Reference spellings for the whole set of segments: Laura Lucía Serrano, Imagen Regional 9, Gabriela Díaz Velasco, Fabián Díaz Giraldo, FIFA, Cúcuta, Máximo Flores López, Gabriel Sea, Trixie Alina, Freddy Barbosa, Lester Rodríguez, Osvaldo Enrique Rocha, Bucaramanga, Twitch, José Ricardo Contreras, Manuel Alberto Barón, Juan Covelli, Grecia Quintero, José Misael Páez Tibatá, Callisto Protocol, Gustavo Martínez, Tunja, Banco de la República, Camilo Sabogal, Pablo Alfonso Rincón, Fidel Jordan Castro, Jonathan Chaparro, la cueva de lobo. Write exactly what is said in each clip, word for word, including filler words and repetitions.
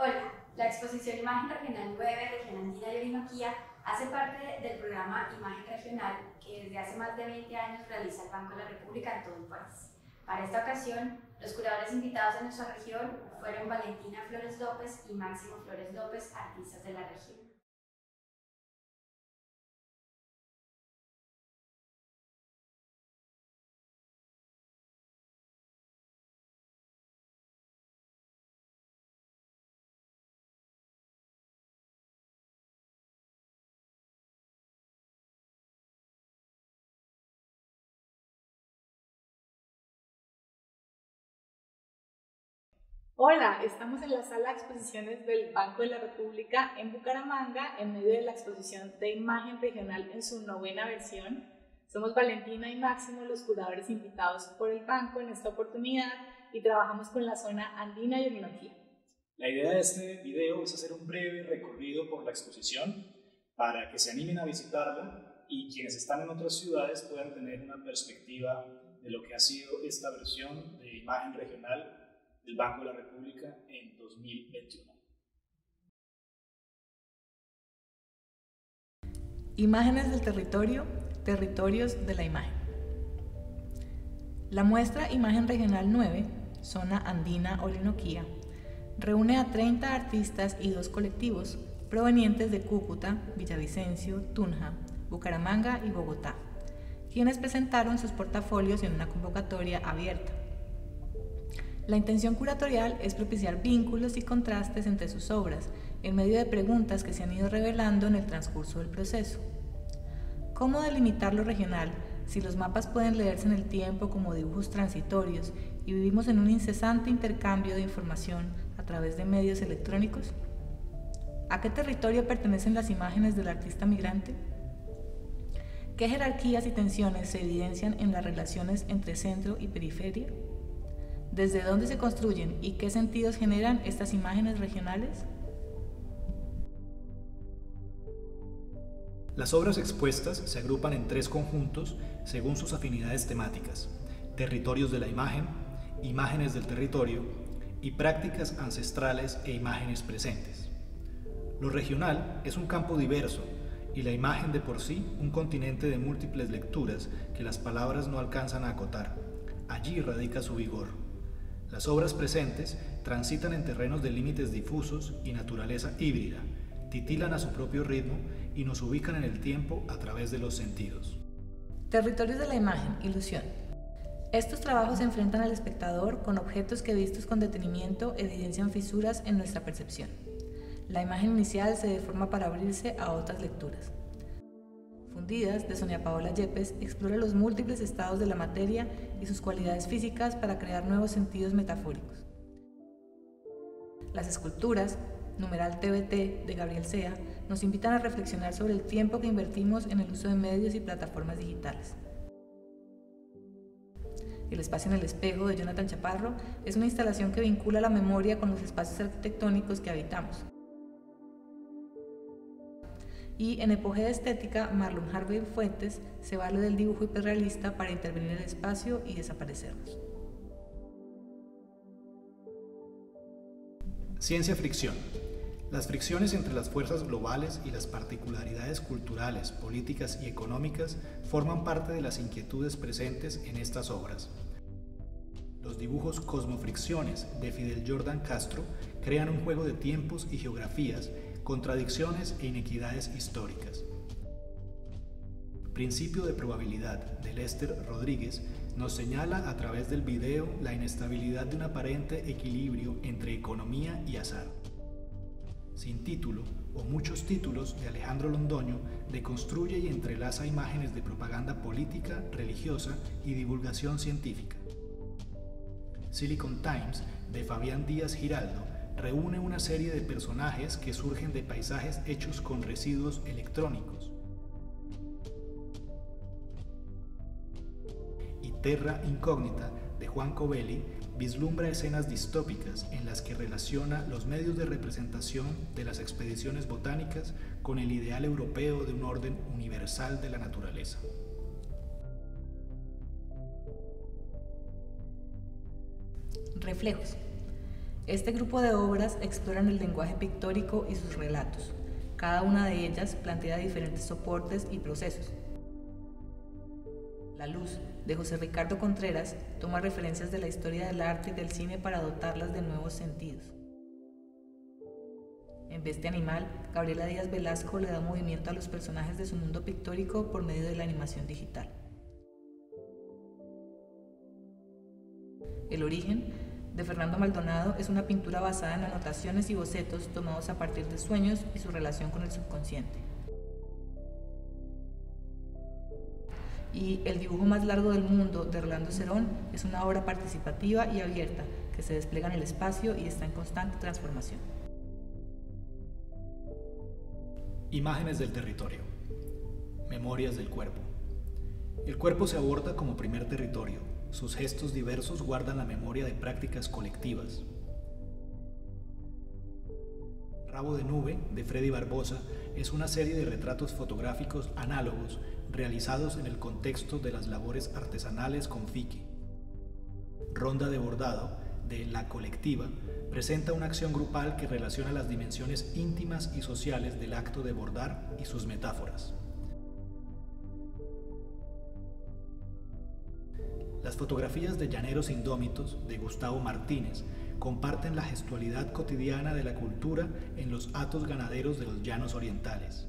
Hola, la exposición Imagen Regional nueve, Región Andina y Orinoquia, hace parte del programa Imagen Regional que desde hace más de veinte años realiza el Banco de la República en todo el país. Para esta ocasión, los curadores invitados en nuestra región fueron Valentina Flores López y Máximo Flores López, artistas de la región. Hola, estamos en la sala de exposiciones del Banco de la República en Bucaramanga en medio de la exposición de Imagen Regional en su novena versión. Somos Valentina y Máximo, los curadores invitados por el Banco en esta oportunidad y trabajamos con la zona andina y orinoquia. La idea de este video es hacer un breve recorrido por la exposición para que se animen a visitarla y quienes están en otras ciudades puedan tener una perspectiva de lo que ha sido esta versión de Imagen Regional del Banco de la República en dos mil veintiuno. Imágenes del territorio, territorios de la imagen. La muestra Imagen Regional nueve, Zona Andina Orinoquía, reúne a treinta artistas y dos colectivos provenientes de Cúcuta, Villavicencio, Tunja, Bucaramanga y Bogotá, quienes presentaron sus portafolios en una convocatoria abierta. La intención curatorial es propiciar vínculos y contrastes entre sus obras, en medio de preguntas que se han ido revelando en el transcurso del proceso. ¿Cómo delimitar lo regional si los mapas pueden leerse en el tiempo como dibujos transitorios y vivimos en un incesante intercambio de información a través de medios electrónicos? ¿A qué territorio pertenecen las imágenes del artista migrante? ¿Qué jerarquías y tensiones se evidencian en las relaciones entre centro y periferia? ¿Desde dónde se construyen y qué sentidos generan estas imágenes regionales? Las obras expuestas se agrupan en tres conjuntos según sus afinidades temáticas: territorios de la imagen, imágenes del territorio y prácticas ancestrales e imágenes presentes. Lo regional es un campo diverso y la imagen de por sí un continente de múltiples lecturas que las palabras no alcanzan a acotar. Allí radica su vigor. Las obras presentes transitan en terrenos de límites difusos y naturaleza híbrida, titilan a su propio ritmo y nos ubican en el tiempo a través de los sentidos. Territorios de la imagen, ilusión. Estos trabajos enfrentan al espectador con objetos que vistos con detenimiento evidencian fisuras en nuestra percepción. La imagen inicial se deforma para abrirse a otras lecturas. Fundidas, de Sonia Paola Yepes, explora los múltiples estados de la materia y sus cualidades físicas para crear nuevos sentidos metafóricos. Las esculturas, numeral T B T, de Gabriel Sea, nos invitan a reflexionar sobre el tiempo que invertimos en el uso de medios y plataformas digitales. El espacio en el espejo, de Jonathan Chaparro, es una instalación que vincula la memoria con los espacios arquitectónicos que habitamos. Y en Epogea de Estética, Marlon Harvey Fuentes se vale del dibujo hiperrealista para intervenir en el espacio y desaparecernos. Ciencia fricción. Las fricciones entre las fuerzas globales y las particularidades culturales, políticas y económicas forman parte de las inquietudes presentes en estas obras. Los dibujos Cosmofricciones de Fidel Jordan Castro crean un juego de tiempos y geografías, contradicciones e inequidades históricas. Principio de probabilidad, de Lester Rodríguez, nos señala a través del video la inestabilidad de un aparente equilibrio entre economía y azar. Sin título o muchos títulos, de Alejandro Londoño, deconstruye y entrelaza imágenes de propaganda política, religiosa y divulgación científica. Silicon Times, de Fabián Díaz Giraldo, reúne una serie de personajes que surgen de paisajes hechos con residuos electrónicos. Y Terra Incógnita, de Juan Covelli, vislumbra escenas distópicas en las que relaciona los medios de representación de las expediciones botánicas con el ideal europeo de un orden universal de la naturaleza. Reflejos. Este grupo de obras exploran el lenguaje pictórico y sus relatos. Cada una de ellas plantea diferentes soportes y procesos. La Luz, de José Ricardo Contreras, toma referencias de la historia del arte y del cine para dotarlas de nuevos sentidos. En Bestia Animal, Gabriela Díaz Velasco le da movimiento a los personajes de su mundo pictórico por medio de la animación digital. El Origen, de Fernando Maldonado, es una pintura basada en anotaciones y bocetos tomados a partir de sueños y su relación con el subconsciente. Y El dibujo más largo del mundo, de Orlando Cerón, es una obra participativa y abierta que se despliega en el espacio y está en constante transformación. Imágenes del territorio. Memorias del cuerpo. El cuerpo se aborda como primer territorio. Sus gestos diversos guardan la memoria de prácticas colectivas. Rabo de Nube, de Freddy Barbosa, es una serie de retratos fotográficos análogos realizados en el contexto de las labores artesanales con fique. Ronda de Bordado, de La Colectiva, presenta una acción grupal que relaciona las dimensiones íntimas y sociales del acto de bordar y sus metáforas. Las fotografías de Llaneros Indómitos, de Gustavo Martínez, comparten la gestualidad cotidiana de la cultura en los hatos ganaderos de los llanos orientales.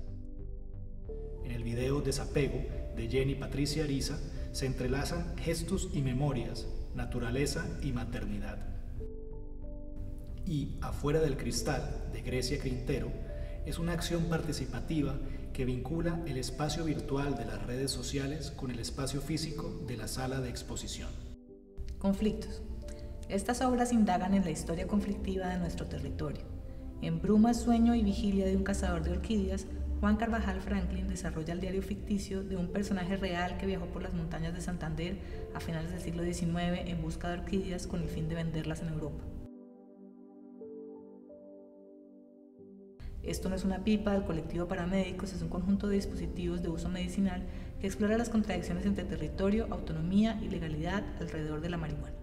En el video Desapego, de Jenny Patricia Ariza, se entrelazan gestos y memorias, naturaleza y maternidad. Y Afuera del Cristal, de Grecia Quintero, es una acción participativa que vincula el espacio virtual de las redes sociales con el espacio físico de la sala de exposición. Conflictos. Estas obras indagan en la historia conflictiva de nuestro territorio. En Bruma, Sueño y Vigilia de un cazador de orquídeas, Juan Carvajal Franklin desarrolla el diario ficticio de un personaje real que viajó por las montañas de Santander a finales del siglo diecinueve en busca de orquídeas con el fin de venderlas en Europa. Esto no es una pipa del colectivo Paramédicos, es un conjunto de dispositivos de uso medicinal que explora las contradicciones entre territorio, autonomía y legalidad alrededor de la marihuana.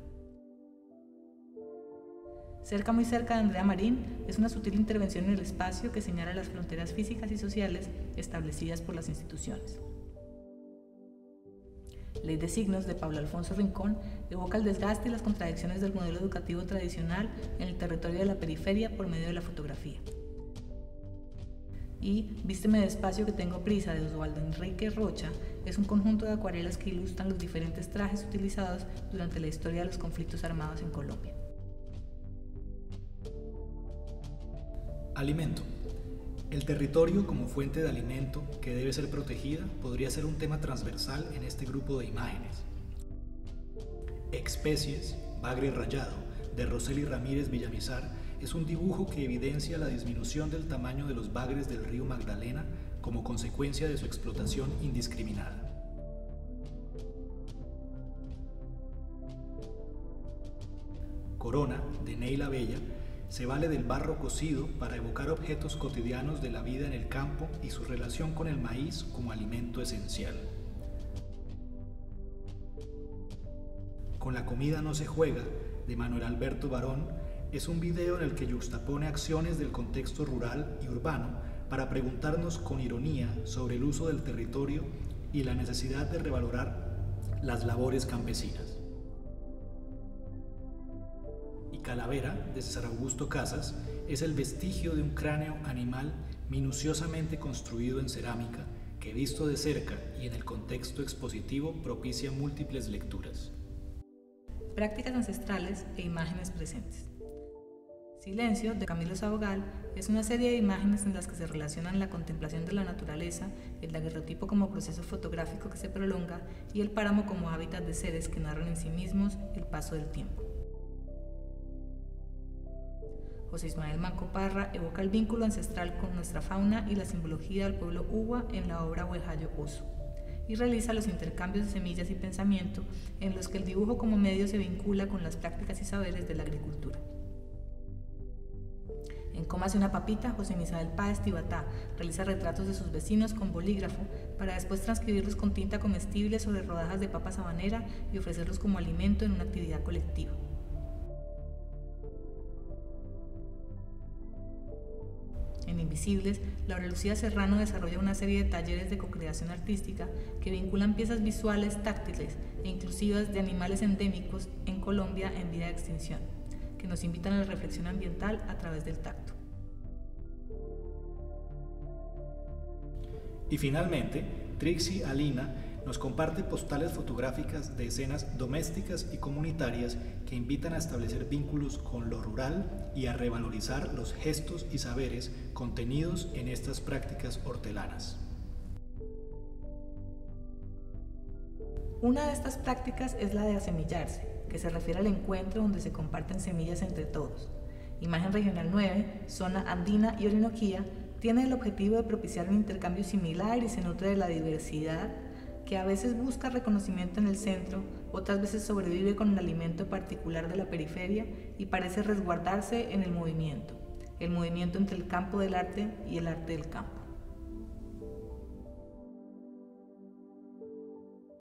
Cerca muy cerca de Andrea Marín es una sutil intervención en el espacio que señala las fronteras físicas y sociales establecidas por las instituciones. Ley de Signos, de Pablo Alfonso Rincón, evoca el desgaste y las contradicciones del modelo educativo tradicional en el territorio de la periferia por medio de la fotografía. Y Vísteme despacio que tengo prisa, de Osvaldo Enrique Rocha, es un conjunto de acuarelas que ilustran los diferentes trajes utilizados durante la historia de los conflictos armados en Colombia. Alimento. El territorio como fuente de alimento que debe ser protegida podría ser un tema transversal en este grupo de imágenes. Especies, Bagre Rayado, de Roseli Ramírez Villamizar, es un dibujo que evidencia la disminución del tamaño de los bagres del río Magdalena como consecuencia de su explotación indiscriminada. Corona, de Neila Bella, se vale del barro cocido para evocar objetos cotidianos de la vida en el campo y su relación con el maíz como alimento esencial. Con la comida no se juega, de Manuel Alberto Barón, es un video en el que yuxtapone acciones del contexto rural y urbano para preguntarnos con ironía sobre el uso del territorio y la necesidad de revalorar las labores campesinas. Y Calavera, de César Augusto Casas, es el vestigio de un cráneo animal minuciosamente construido en cerámica que, visto de cerca y en el contexto expositivo, propicia múltiples lecturas. Prácticas ancestrales e imágenes presentes. Silencio, de Camilo Sabogal, es una serie de imágenes en las que se relacionan la contemplación de la naturaleza, el daguerrotipo como proceso fotográfico que se prolonga y el páramo como hábitat de seres que narran en sí mismos el paso del tiempo. José Ismael Manco Parra evoca el vínculo ancestral con nuestra fauna y la simbología del pueblo Uwa en la obra Huejayo Oso, y realiza los intercambios de semillas y pensamiento en los que el dibujo como medio se vincula con las prácticas y saberes de la agricultura. En Cómase una papita, José Misael Páez Tibatá realiza retratos de sus vecinos con bolígrafo para después transcribirlos con tinta comestible sobre rodajas de papa sabanera y ofrecerlos como alimento en una actividad colectiva. visibles, Laura Lucía Serrano desarrolla una serie de talleres de cocreación artística que vinculan piezas visuales, táctiles e inclusivas de animales endémicos en Colombia en vía de extinción, que nos invitan a la reflexión ambiental a través del tacto. Y finalmente, Trixie Alina nos comparte postales fotográficas de escenas domésticas y comunitarias que invitan a establecer vínculos con lo rural y a revalorizar los gestos y saberes contenidos en estas prácticas hortelanas. Una de estas prácticas es la de asemillarse, que se refiere al encuentro donde se comparten semillas entre todos. Imagen Regional nueve, Zona Andina y Orinoquia, tiene el objetivo de propiciar un intercambio similar y se nutre de la diversidad, que a veces busca reconocimiento en el centro, otras veces sobrevive con el alimento particular de la periferia y parece resguardarse en el movimiento, el movimiento entre el campo del arte y el arte del campo.